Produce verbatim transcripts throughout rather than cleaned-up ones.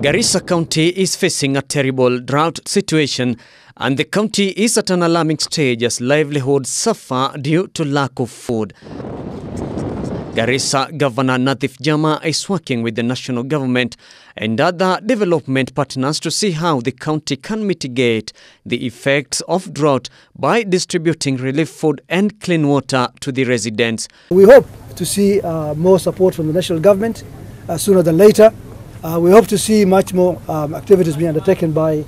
Garissa County is facing a terrible drought situation, and the county is at an alarming stage as livelihoods suffer due to lack of food. Garissa Governor Nathif Jama is working with the national government and other development partners to see how the county can mitigate the effects of drought by distributing relief food and clean water to the residents. We hope to see uh, more support from the national government uh, sooner than later. Uh, we hope to see much more um, activities being undertaken by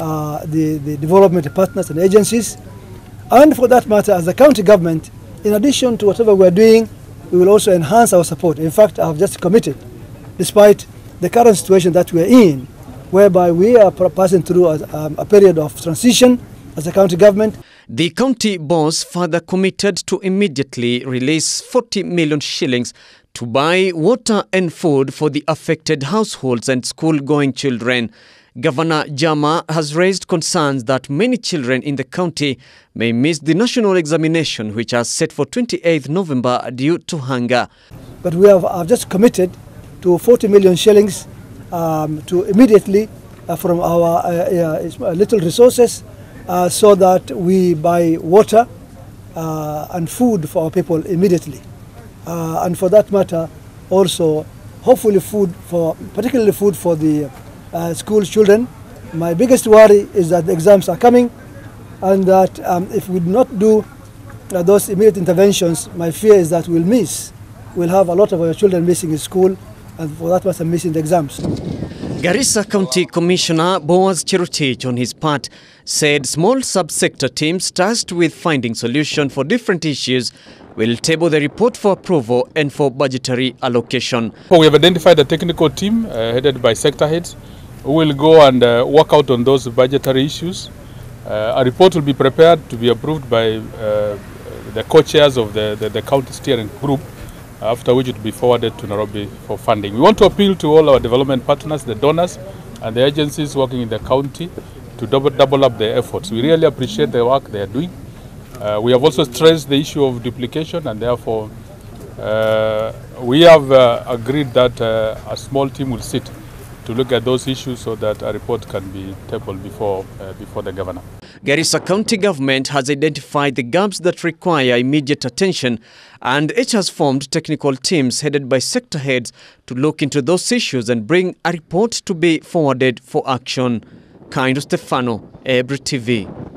uh, the, the development partners and agencies. And for that matter, as the county government, in addition to whatever we're doing, we will also enhance our support. In fact, I have just committed, despite the current situation that we're in, whereby we are passing through a, um, a period of transition as a county government. The county boss further committed to immediately release forty million shillings to buy water and food for the affected households and school-going children. Governor Jama has raised concerns that many children in the county may miss the national examination, which is set for the twenty-eighth of November due to hunger. But we have, have just committed to forty million shillings um, to immediately uh, from our uh, uh, little resources uh, so that we buy water uh, and food for our people immediately. Uh, and for that matter, also hopefully food for, particularly food for the uh, school children. My biggest worry is that the exams are coming, and that um, if we do not do uh, those immediate interventions, my fear is that we'll miss. We'll have a lot of our children missing in school, and for that matter, missing the exams. Garissa County Commissioner Boaz Chirutich, on his part, said small subsector teams tasked with finding solutions for different issues will table the report for approval and for budgetary allocation. Well, we have identified a technical team uh, headed by sector heads who will go and uh, work out on those budgetary issues. Uh, a report will be prepared to be approved by uh, the co-chairs of the, the, the county steering group, after which it will be forwarded to Nairobi for funding. We want to appeal to all our development partners, the donors and the agencies working in the county to double, double up their efforts. We really appreciate the work they are doing. Uh, we have also stressed the issue of duplication, and therefore uh, we have uh, agreed that uh, a small team will sit to look at those issues so that a report can be tabled before, uh, before the governor. Garissa County government has identified the gaps that require immediate attention, and it has formed technical teams headed by sector heads to look into those issues and bring a report to be forwarded for action. Kaindu Stefano, Ebru T V.